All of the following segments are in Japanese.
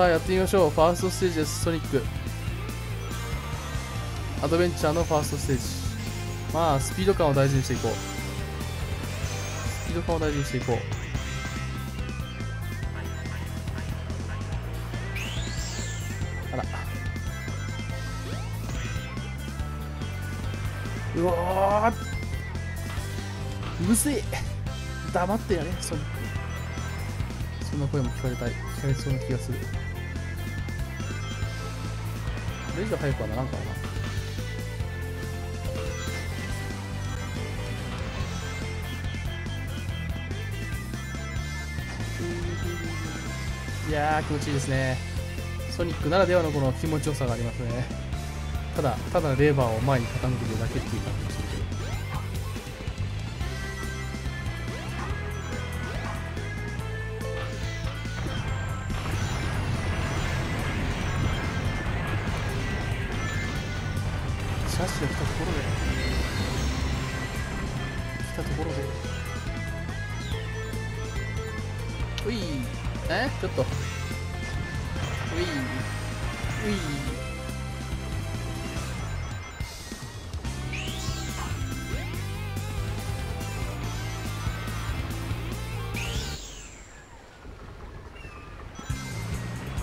さあやってみましょう。ファーストステージです。ソニックアドベンチャーのファーストステージ。まあスピード感を大事にしていこう。スピード感を大事にしていこう。うわーうるせえ、黙ってやれソニック。そんな声も聞かれそうな気がする。これ以上速くはならんからな。いやー気持ちいいですね。ソニックならではのこの気持ちよさがありますね。ただレバーを前に傾けるだけっていう感じがするけど、シャッシュが来たところでういちょっとうい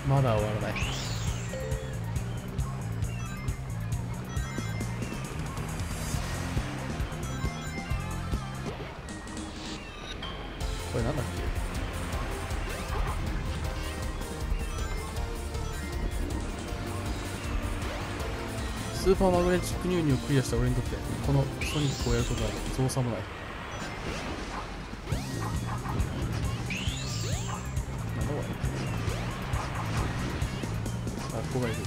まだ終わらない。これなんだっけ。スーパーマグネチックニューニューをクリアした俺にとってこのソニックをやることは造作もない。ここがいる。も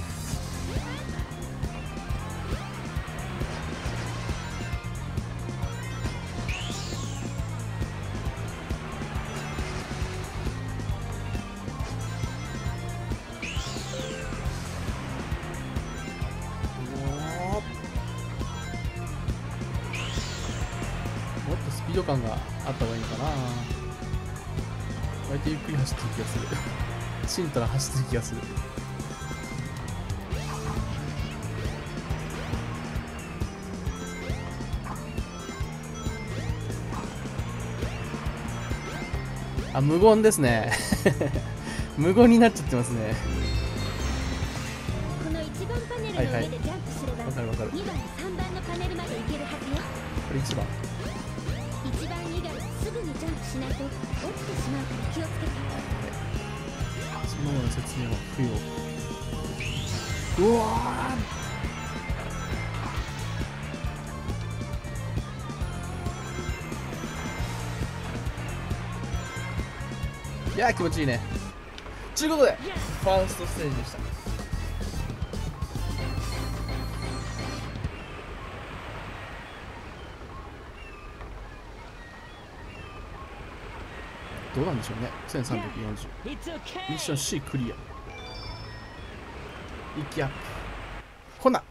っとスピード感があった方がいいかな。割とゆっくり走ってる気がする。シントラ走ってる気がする。あ、無言ですね。無言になっちゃってますね。この一番パネルの上でジャンプすれば、2番、3番のパネルまで行けるはずよ。これ1番。1番以外すぐにジャンプしないと落ちてしまうから気をつけて。そのような説明は不要。うわー。いやー気持ちいいね。ということでファーストステージでした。どうなんでしょうね。1340ミッション C クリア。息アップ。ほな